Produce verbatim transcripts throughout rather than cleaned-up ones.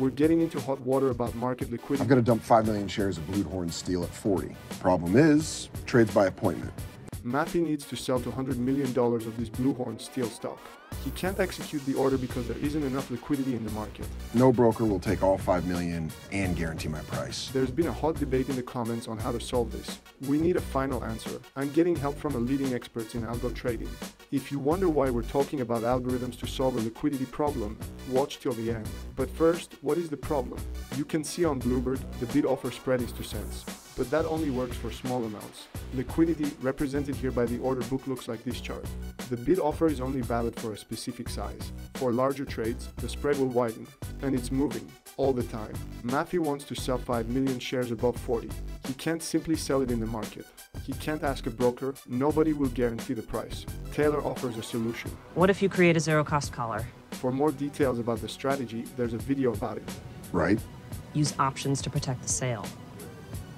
we're getting into hot water about market liquidity. I'm going to dump five million shares of Bluehorn Steel at forty. Problem is, trades by appointment. Mafee needs to sell two hundred million dollars of this Bluehorn Steel stock. He can't execute the order because there isn't enough liquidity in the market. No broker will take all five million dollars and guarantee my price. There's been a hot debate in the comments on how to solve this. We need a final answer. I'm getting help from a leading expert in algo trading. If you wonder why we're talking about algorithms to solve a liquidity problem, watch till the end. But first, what is the problem? You can see on Bloomberg, the bid-offer spread is two cents. But that only works for small amounts. Liquidity, represented here by the order book, looks like this chart. The bid offer is only valid for a specific size. For larger trades, the spread will widen. And it's moving, all the time. Mafee wants to sell five million shares above forty. He can't simply sell it in the market. He can't ask a broker, nobody will guarantee the price. Taylor offers a solution. What if you create a zero-cost collar? For more details about the strategy, there's a video about it. Right. Use options to protect the sale.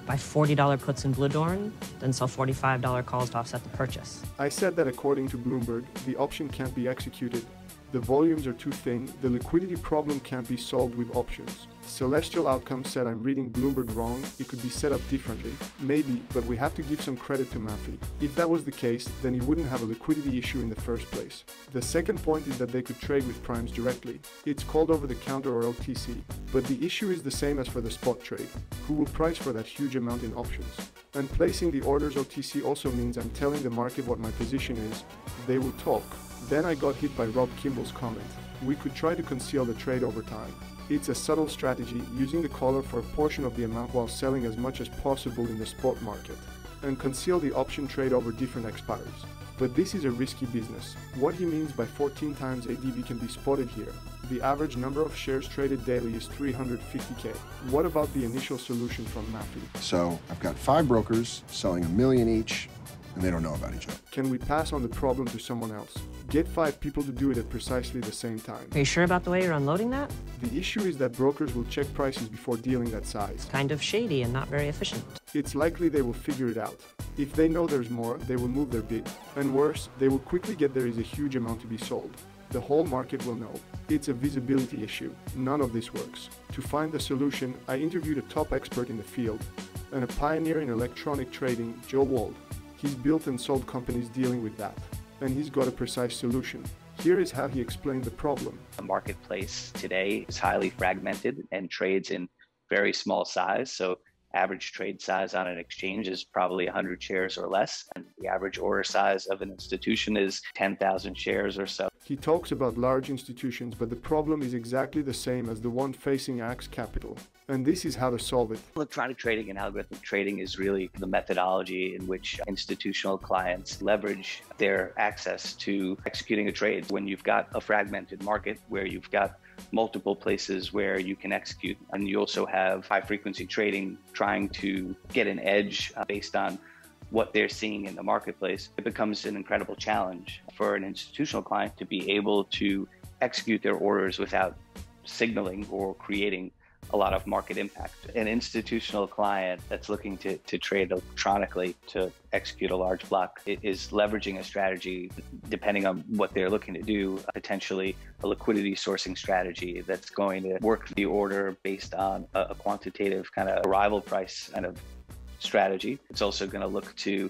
Buy forty dollar puts in Bluehorn, then sell forty-five dollar calls to offset the purchase. I said that according to Bloomberg, the option can't be executed. The volumes are too thin, the liquidity problem can't be solved with options. Celestial Outcomes said I'm reading Bloomberg wrong, it could be set up differently. Maybe, but we have to give some credit to Mafee. If that was the case, then he wouldn't have a liquidity issue in the first place. The second point is that they could trade with primes directly. It's called over-the-counter or O T C. But the issue is the same as for the spot trade. Who will price for that huge amount in options? And placing the orders O T C also means I'm telling the market what my position is. They will talk. Then I got hit by Rob Kimball's comment. We could try to conceal the trade over time. It's a subtle strategy, using the collar for a portion of the amount while selling as much as possible in the spot market, and conceal the option trade over different expires. But this is a risky business. What he means by fourteen times A D V can be spotted here. The average number of shares traded daily is three hundred fifty K. What about the initial solution from Mafee? So I've got five brokers selling a million each, and they don't know about each other. Can we pass on the problem to someone else? Get five people to do it at precisely the same time. Are you sure about the way you're unloading that? The issue is that brokers will check prices before dealing that size. It's kind of shady and not very efficient. It's likely they will figure it out. If they know there's more, they will move their bid. And worse, they will quickly get there is a huge amount to be sold. The whole market will know. It's a visibility issue. None of this works. To find the solution, I interviewed a top expert in the field and a pioneer in electronic trading, Joe Wald. He's built and sold companies dealing with that, and he's got a precise solution. Here is how he explained the problem. The marketplace today is highly fragmented and trades in very small size. So average trade size on an exchange is probably one hundred shares or less, and the average order size of an institution is ten thousand shares or so. He talks about large institutions, but the problem is exactly the same as the one facing Axe Capital. And this is how to solve it. Electronic trading and algorithmic trading is really the methodology in which institutional clients leverage their access to executing a trade. When you've got a fragmented market where you've got multiple places where you can execute, and you also have high-frequency trading trying to get an edge based on what they're seeing in the marketplace, it becomes an incredible challenge for an institutional client to be able to execute their orders without signaling or creating a lot of market impact. An institutional client that's looking to, to trade electronically to execute a large block is leveraging a strategy, depending on what they're looking to do, potentially a liquidity sourcing strategy that's going to work the order based on a, a quantitative kind of arrival price kind of strategy. It's also going to look to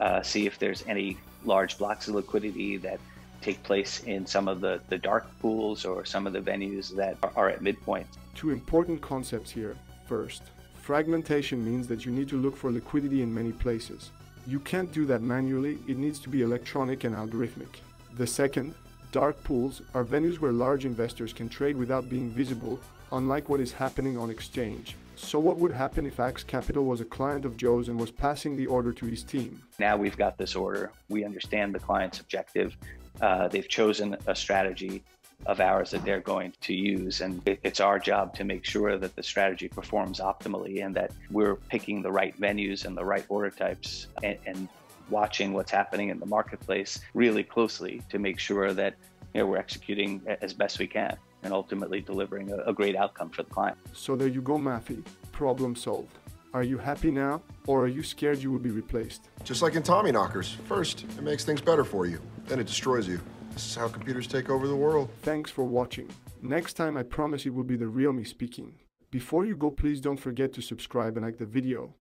uh, see if there's any large blocks of liquidity that take place in some of the, the dark pools or some of the venues that are, are at midpoint. Two important concepts here. First, fragmentation means that you need to look for liquidity in many places. You can't do that manually, it needs to be electronic and algorithmic. The second, dark pools are venues where large investors can trade without being visible, unlike what is happening on exchange. So what would happen if Axe Capital was a client of Joe's and was passing the order to his team? Now we've got this order. We understand the client's objective. Uh, they've chosen a strategy of ours that they're going to use, and it, it's our job to make sure that the strategy performs optimally and that we're picking the right venues and the right order types and, and watching what's happening in the marketplace really closely to make sure that, you know, we're executing as best we can and ultimately delivering a, a great outcome for the client. So there you go, Mafee. Problem solved. Are you happy now, or are you scared you will be replaced? Just like in Tommyknockers. First, it makes things better for you. Then it destroys you. This is how computers take over the world. Thanks for watching. Next time, I promise it will be the real me speaking. Before you go, please don't forget to subscribe and like the video.